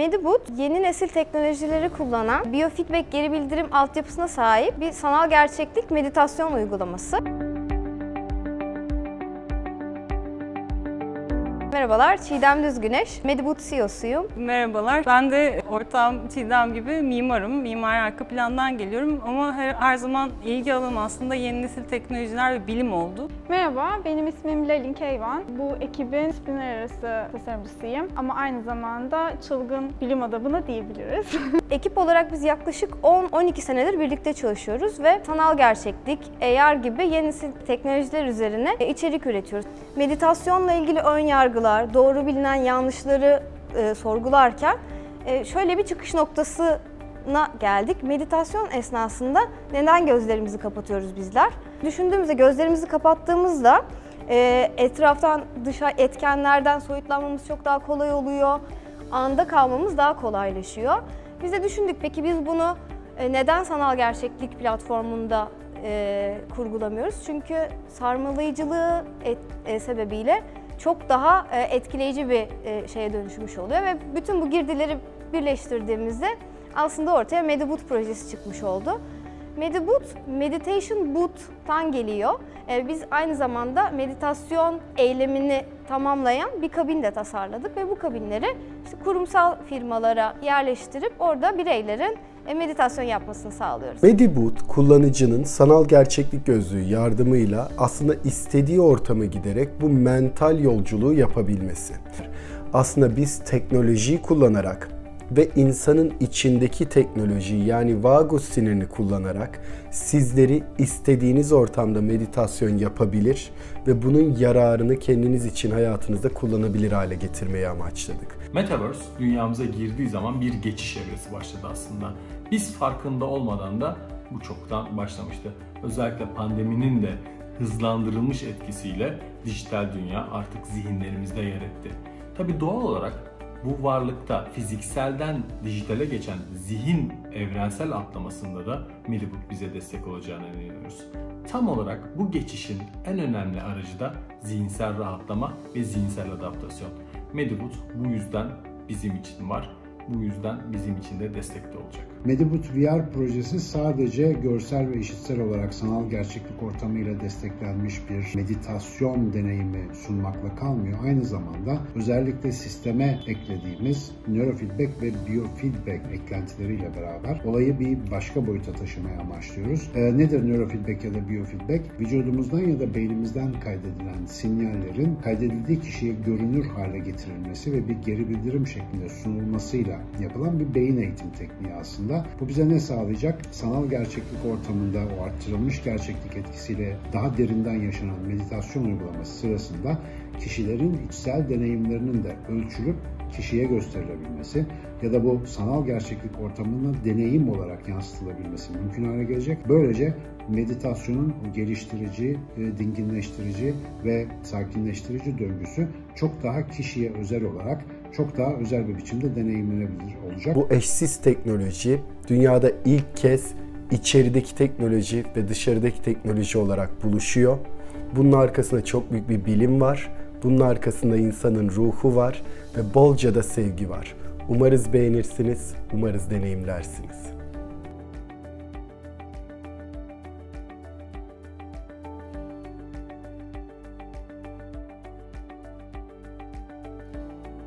Medibooth, yeni nesil teknolojileri kullanan biofeedback geri bildirim altyapısına sahip bir sanal gerçeklik meditasyon uygulaması. Merhabalar, Çiğdem Düzgüneş, Medibooth CEO'suyum. Merhabalar, ben de ortağım Çiğdem gibi mimarım. Mimari arka plandan geliyorum ama her zaman ilgi alanım aslında yeni nesil teknolojiler ve bilim oldu. Merhaba, benim ismim Lelin Keyvan. Bu ekibin disiplinler arası tasarımcısıyım ama aynı zamanda çılgın bilim adamına diyebiliriz. Ekip olarak biz yaklaşık 10-12 senedir birlikte çalışıyoruz ve sanal gerçeklik, AR gibi yeni nesil teknolojiler üzerine içerik üretiyoruz. Meditasyonla ilgili ön yargılar, doğru bilinen yanlışları sorgularken şöyle bir çıkış noktasına geldik. Meditasyon esnasında neden gözlerimizi kapatıyoruz bizler? Düşündüğümüzde gözlerimizi kapattığımızda etraftan, dış etkenlerden soyutlanmamız çok daha kolay oluyor. Anda kalmamız daha kolaylaşıyor. Biz de düşündük, peki biz bunu neden sanal gerçeklik platformunda kurgulamıyoruz? Çünkü sarmalayıcılığı sebebiyle çok daha etkileyici bir şeye dönüşmüş oluyor ve bütün bu girdileri birleştirdiğimizde aslında ortaya Medibooth projesi çıkmış oldu. Medibooth, Meditation Boot'tan geliyor. Biz aynı zamanda meditasyon eylemini tamamlayan bir kabin de tasarladık ve bu kabinleri işte kurumsal firmalara yerleştirip orada bireylerin meditasyon yapmasını sağlıyoruz. Medibooth, kullanıcının sanal gerçeklik gözlüğü yardımıyla aslında istediği ortama giderek bu mental yolculuğu yapabilmesi. Aslında biz teknolojiyi kullanarak ve insanın içindeki teknolojiyi, yani vagus sinirini kullanarak sizleri istediğiniz ortamda meditasyon yapabilir ve bunun yararını kendiniz için hayatınızda kullanabilir hale getirmeyi amaçladık. Metaverse dünyamıza girdiği zaman bir geçiş evresi başladı aslında. Biz farkında olmadan da bu çoktan başlamıştı. Özellikle pandeminin de hızlandırılmış etkisiyle dijital dünya artık zihinlerimizde yer etti. Tabii doğal olarak bu varlıkta fizikselden dijitale geçen zihin evrensel atlamasında da Medibooth bize destek olacağına inanıyoruz. Tam olarak bu geçişin en önemli aracı da zihinsel rahatlama ve zihinsel adaptasyon. Medibooth bu yüzden bizim için var. Bu yüzden bizim için de destekli olacak. Medibooth VR projesi sadece görsel ve işitsel olarak sanal gerçeklik ortamıyla desteklenmiş bir meditasyon deneyimi sunmakla kalmıyor. Aynı zamanda özellikle sisteme eklediğimiz nörofeedback ve biofeedback eklentileriyle beraber olayı bir başka boyuta taşımaya amaçlıyoruz. Nedir nörofeedback ya da biofeedback? Vücudumuzdan ya da beynimizden kaydedilen sinyallerin kaydedildiği kişiye görünür hale getirilmesi ve bir geri bildirim şeklinde sunulmasıyla yapılan bir beyin eğitim tekniği aslında. Bu bize ne sağlayacak? Sanal gerçeklik ortamında o arttırılmış gerçeklik etkisiyle daha derinden yaşanan meditasyon uygulaması sırasında kişilerin içsel deneyimlerinin de ölçülüp kişiye gösterilebilmesi ya da bu sanal gerçeklik ortamına deneyim olarak yansıtılabilmesi mümkün hale gelecek. Böylece meditasyonun geliştirici, dinginleştirici ve sakinleştirici döngüsü çok daha kişiye özel olarak çok daha özel bir biçimde deneyimlenebilir olacak. Bu eşsiz teknoloji dünyada ilk kez içerideki teknoloji ve dışarıdaki teknoloji olarak buluşuyor. Bunun arkasında çok büyük bir bilim var. Bunun arkasında insanın ruhu var ve bolca da sevgi var. Umarız beğenirsiniz, umarız deneyimlersiniz.